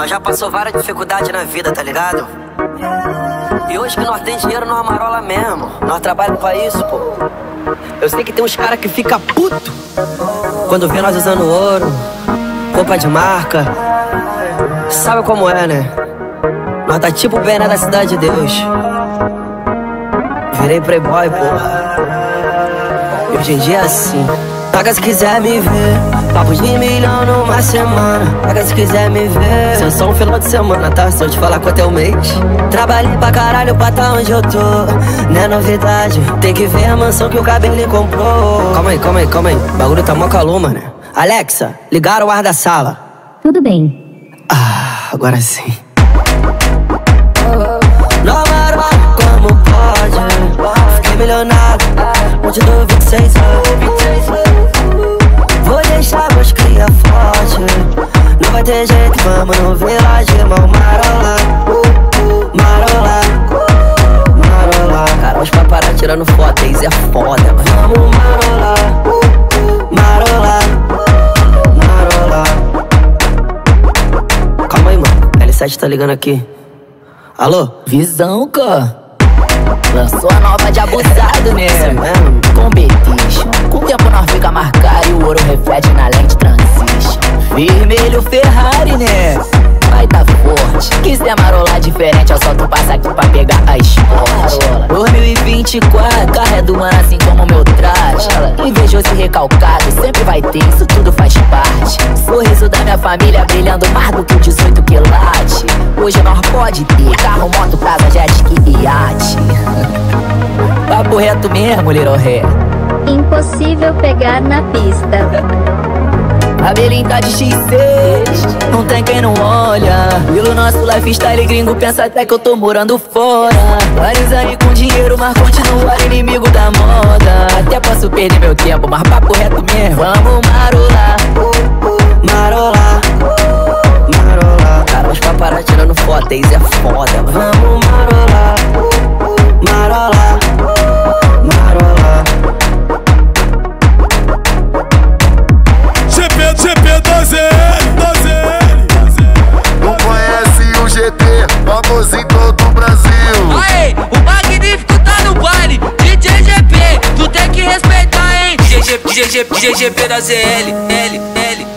Nós já passou várias dificuldades na vida, tá ligado? E hoje que nós tem dinheiro, nós amarola mesmo. Nós trabalhamos pra isso, pô. Eu sei que tem uns caras que fica puto quando vê nós usando ouro, roupa de marca. Sabe como é, né? Nós tá tipo o Bené da Cidade de Deus. Virei playboy, pô. E hoje em dia é assim. Paga se quiser me ver, papo de milhão numa semana. Paga se quiser me ver, se é só um final de semana, tá? Se eu te falar quanto é o mês. Trabalhei pra caralho pra tá onde eu tô, não é novidade. Tem que ver a mansão que o cabelo comprou. Calma aí, calma aí, calma aí. O bagulho tá mó calor, mano. Alexa, ligaram o ar da sala. Tudo bem. Ah, agora sim. Não maro como pode, fiquei milionário, onde do 26 anos. Vou deixar meus cria forte, não vai ter jeito, vamos no vilarejo, irmão. Marola, marola, marola. Cara, os paparazzi tirando foto, isso é foda, mano. Vamos marola, marola, marola. Calma aí, mano, L7 tá ligando aqui. Alô? Visão, cara. Lançou a nova de abusado, né? Com Betis, com o tempo nós fica marcado e o ouro reflete na lente transistor. Vermelho Ferrari, né? Vai tá forte, quiser marolar diferente, eu só tu passa aqui pra pegar a esporte. 2024, carro é do mano assim como meu traje. Invejoso e recalcado, sempre vai ter, isso tudo faz parte. Sorriso da minha família brilhando mais do que o 18 quilate. Hoje nós pode ter carro, moto, casa, jet ski e iate. Papo reto mesmo, little ré. Impossível pegar na pista. A belinha tá de X6, não tem quem não olha. Pelo nosso lifestyle gringo, pensa até que eu tô morando fora. Parizane com dinheiro, mas continuar inimigo da moda. Até posso perder meu tempo, mas papo reto mesmo. Vamos marolar, marolar, marolar. Cara, os paparazzi tirando foto, isso é foda, mano. Vamos marolar, marolar, marolar. GP DA ZL. Não conhece o GP, famoso em todo o Brasil. Aê, o magnífico tá no baile de GGP, tu tem que respeitar, hein? GGP, GGP, GGP da ZL, L, L.